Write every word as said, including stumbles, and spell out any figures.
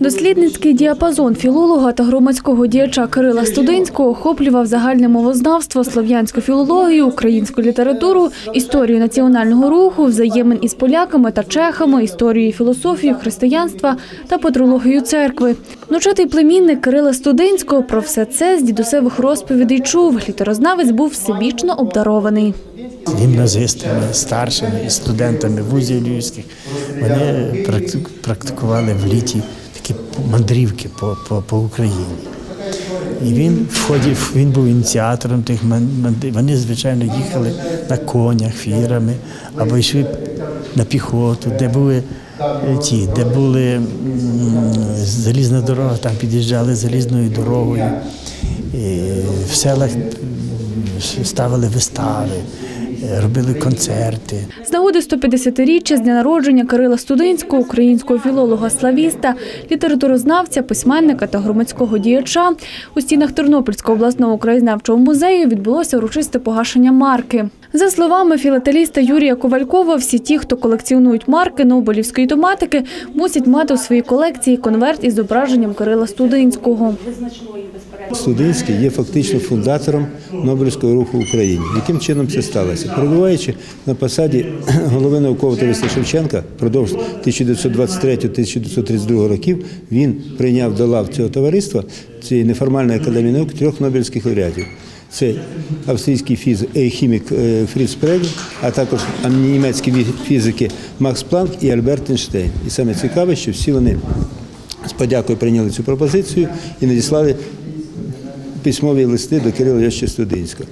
Дослідницький діапазон філолога та громадського діяча Кирила Студинського охоплював загальне мовознавство, слов'янську філологію, українську літературу, історію національного руху, взаємин із поляками та чехами, історію і філософію християнства та патрологію церкви. Внучатий племінник Кирила Студинського про все це з дідусевих розповідей чув. Літерознавець був всебічно обдарований. Гімназистами, старшими і студентами вузів львівських вони практикували в літі такі мандрівки по, по, по Україні. І він входив, він був ініціатором тих мандрів. Вони, звичайно, їхали на конях, фірами, або йшли на піхоту, де були ті, де були залізна дорога, там під'їжджали залізною дорогою, і в селах ставили вистави, робили концерти. З нагоди сто п'ятдесятиріччя з дня народження Кирила Студинського, українського філолога-славіста, літературознавця, письменника та громадського діяча, у стінах Тернопільського обласного краєзнавчого музею відбулося урочисте погашення марки. За словами філателіста Юрія Ковалькова, всі ті, хто колекціонують марки нобелівської тематики, мусять мати у своїй колекції конверт із зображенням Кирила Студинського. Студинський є фактично фундатором нобелівського руху в Україні. Яким чином це сталося? Перебуваючи на посаді голови наукового товариства Шевченка впродовж тисяча дев'ятсот двадцять третього — тисяча дев'ятсот тридцять другого років, він прийняв до лав цього товариства, цієї неформальної академії наук, трьох нобелівських лауреатів. Це австрійський фізик, хімік Фріц Прегль, а також німецькі фізики Макс Планк і Альберт Ейнштейн. І саме цікаве, що всі вони з подякою прийняли цю пропозицію і надіслали письмові листи до Кирила Студинського.